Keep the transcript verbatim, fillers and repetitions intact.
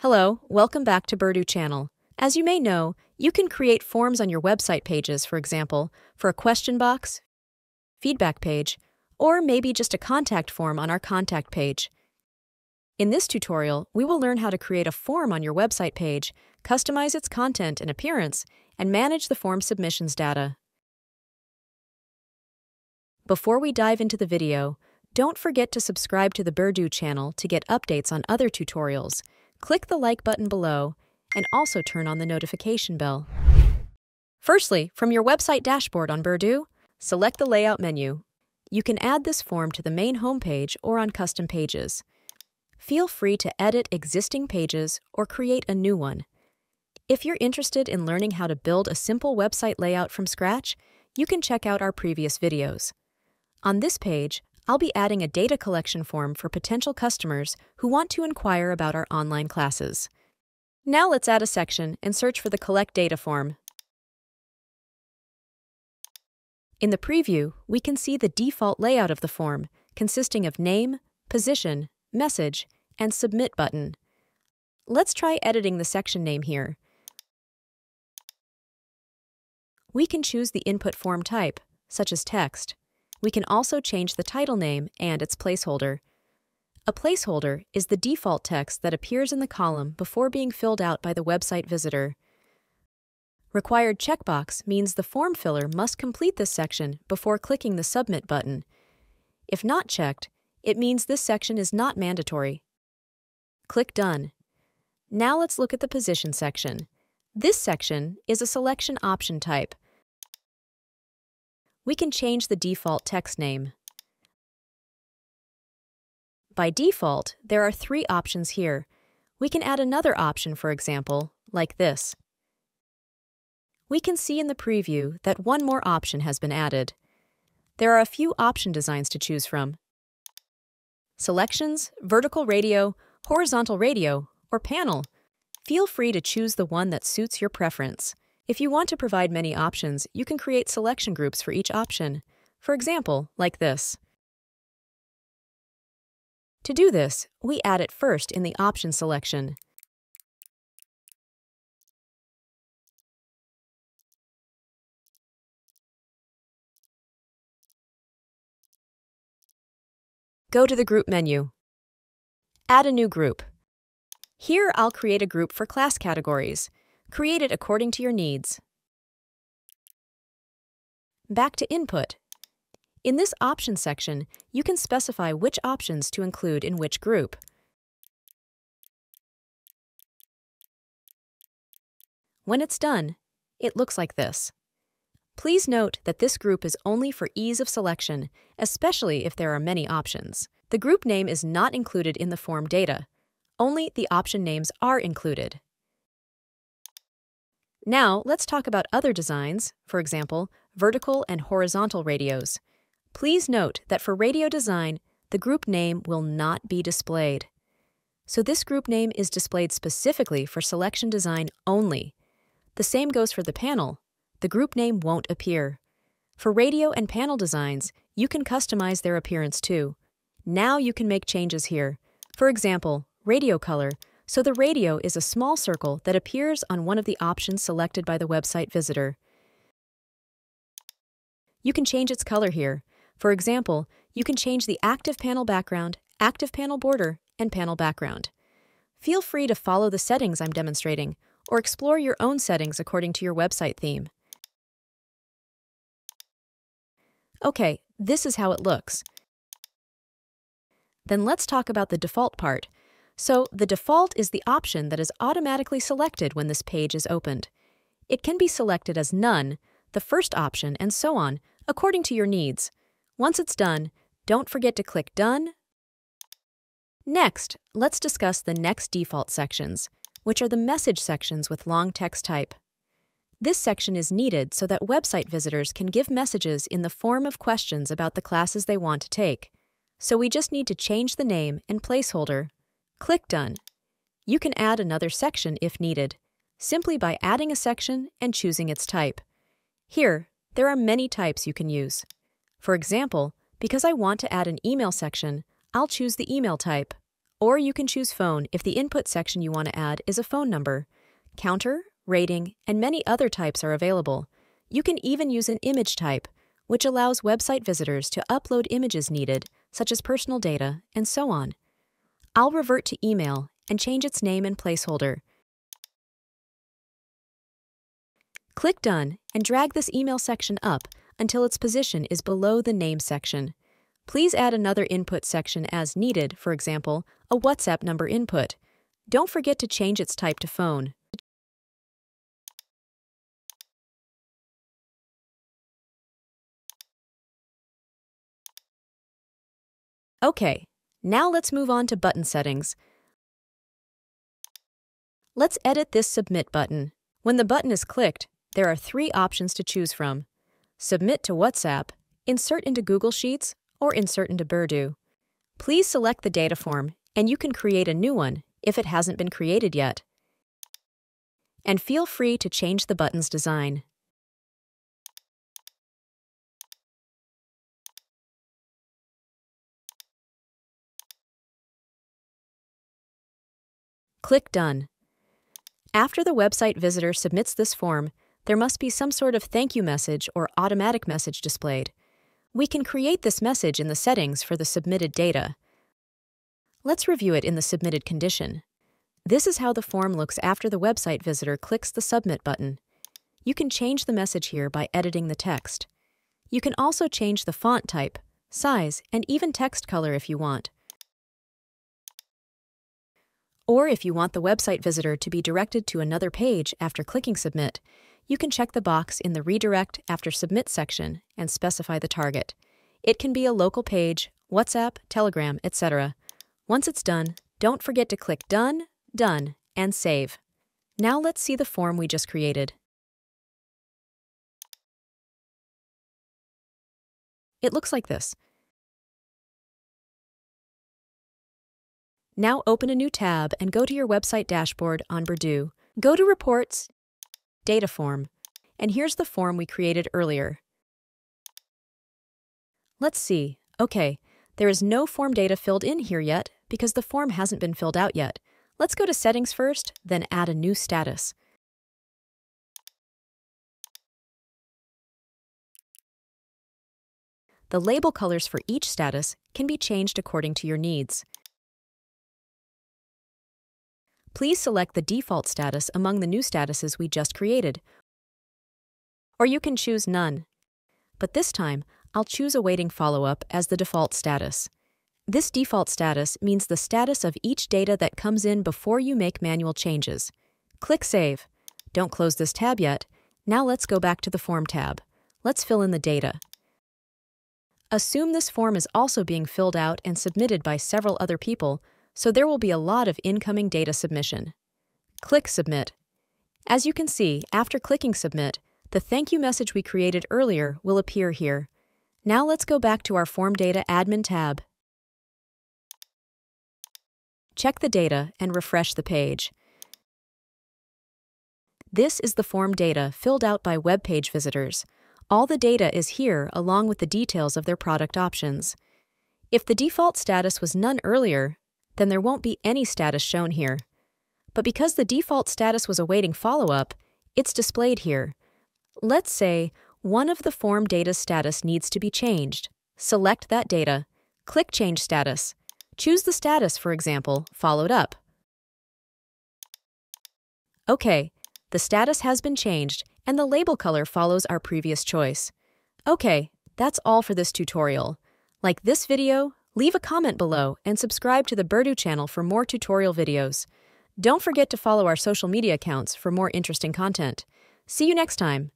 Hello, welcome back to Berdu Channel. As you may know, you can create forms on your website pages, for example, for a question box, feedback page, or maybe just a contact form on our contact page. In this tutorial, we will learn how to create a form on your website page, customize its content and appearance, and manage the form submissions data. Before we dive into the video, don't forget to subscribe to the Berdu channel to get updates on other tutorials. Click the like button below and also turn on the notification bell. Firstly, from your website dashboard on Berdu, select the Layout menu. You can add this form to the main homepage or on custom pages. Feel free to edit existing pages or create a new one. If you're interested in learning how to build a simple website layout from scratch, you can check out our previous videos. On this page, I'll be adding a data collection form for potential customers who want to inquire about our online classes. Now let's add a section and search for the Collect Data form. In the preview, we can see the default layout of the form, consisting of name, position, message, and submit button. Let's try editing the section name here. We can choose the input form type, such as text. We can also change the title name and its placeholder. A placeholder is the default text that appears in the column before being filled out by the website visitor. Required checkbox means the form filler must complete this section before clicking the Submit button. If not checked, it means this section is not mandatory. Click Done. Now let's look at the Position section. This section is a selection option type. We can change the default text name. By default, there are three options here. We can add another option, for example, like this. We can see in the preview that one more option has been added. There are a few option designs to choose from. Selections, vertical radio, horizontal radio, or panel. Feel free to choose the one that suits your preference. If you want to provide many options, you can create selection groups for each option, for example, like this. To do this, we add it first in the option selection. Go to the group menu. Add a new group. Here I'll create a group for class categories. Create it according to your needs. Back to Input. In this option section, you can specify which options to include in which group. When it's done, it looks like this. Please note that this group is only for ease of selection, especially if there are many options. The group name is not included in the form data. Only the option names are included. Now, let's talk about other designs, for example, vertical and horizontal radios. Please note that for radio design, the group name will not be displayed. So this group name is displayed specifically for selection design only. The same goes for the panel. The group name won't appear. For radio and panel designs, you can customize their appearance too. Now you can make changes here. For example, radio color. So the radio is a small circle that appears on one of the options selected by the website visitor. You can change its color here. For example, you can change the active panel background, active panel border, and panel background. Feel free to follow the settings I'm demonstrating, or explore your own settings according to your website theme. Okay, this is how it looks. Then let's talk about the default part. So, the default is the option that is automatically selected when this page is opened. It can be selected as none, the first option, and so on, according to your needs. Once it's done, don't forget to click Done. Next, let's discuss the next default sections, which are the message sections with long text type. This section is needed so that website visitors can give messages in the form of questions about the classes they want to take. So we just need to change the name and placeholder. Click Done. You can add another section if needed, simply by adding a section and choosing its type. Here, there are many types you can use. For example, because I want to add an email section, I'll choose the email type, Or you can choose phone if the input section you want to add is a phone number. Counter, rating, and many other types are available. You can even use an image type, which allows website visitors to upload images needed, such as personal data, and so on. I'll revert to email and change its name and placeholder. Click Done and drag this email section up until its position is below the name section. Please add another input section as needed, for example, a WhatsApp number input. Don't forget to change its type to phone. Okay, now let's move on to button settings. Let's edit this Submit button. When the button is clicked, there are three options to choose from. Submit to WhatsApp, insert into Google Sheets, or insert into Berdu. Please select the data form, and you can create a new one if it hasn't been created yet. And feel free to change the button's design. Click Done. After the website visitor submits this form, there must be some sort of thank you message or automatic message displayed. We can create this message in the settings for the submitted data. Let's review it in the submitted condition. This is how the form looks after the website visitor clicks the Submit button. You can change the message here by editing the text. You can also change the font type, size, and even text color if you want. Or if you want the website visitor to be directed to another page after clicking Submit, you can check the box in the Redirect after Submit section and specify the target. It can be a local page, WhatsApp, Telegram, et cetera. Once it's done, don't forget to click Done, Done, and Save. Now let's see the form we just created. It looks like this. Now open a new tab and go to your website dashboard on Berdu. Go to Reports, Data Form, and here's the form we created earlier. Let's see. Okay, there is no form data filled in here yet because the form hasn't been filled out yet. Let's go to Settings first, then add a new status. The label colors for each status can be changed according to your needs. Please select the default status among the new statuses we just created, or you can choose none. But this time, I'll choose Awaiting Follow-up as the default status. This default status means the status of each data that comes in before you make manual changes. Click Save. Don't close this tab yet. Now let's go back to the Form tab. Let's fill in the data. Assume this form is also being filled out and submitted by several other people, so there will be a lot of incoming data submission. Click Submit. As you can see, after clicking Submit, the thank you message we created earlier will appear here. Now let's go back to our Form Data Admin tab. Check the data and refresh the page. This is the form data filled out by web page visitors. All the data is here along with the details of their product options. If the default status was none earlier, then there won't be any status shown here. But because the default status was awaiting follow-up, it's displayed here. Let's say one of the form data status needs to be changed. Select that data, click Change Status. Choose the status, for example, Followed Up. Okay, the status has been changed and the label color follows our previous choice. Okay, that's all for this tutorial. Like this video, leave a comment below and subscribe to the Berdu channel for more tutorial videos. Don't forget to follow our social media accounts for more interesting content. See you next time!